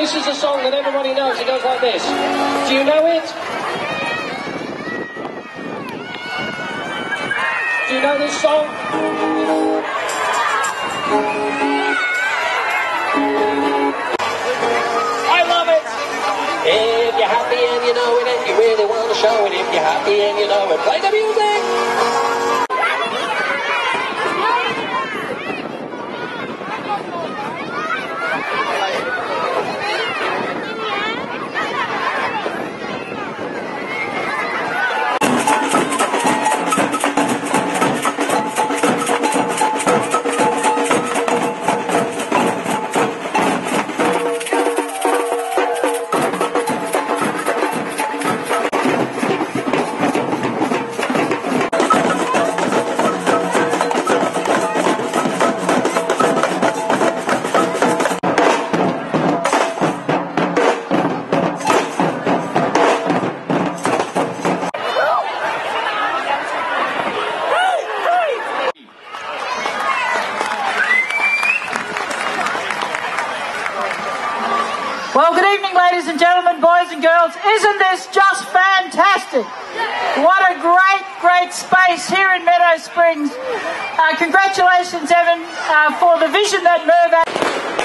This is a song that everybody knows. It goes like this. Do you know it? Do you know this song? I love it. If you're happy and you know it, and you really want to show it, if you're happy and you know it, play the music. Well, good evening, ladies and gentlemen, boys and girls. Isn't this just fantastic? What a great, great space here in Meadow Springs. Congratulations, Evan, for the vision that Mirvac...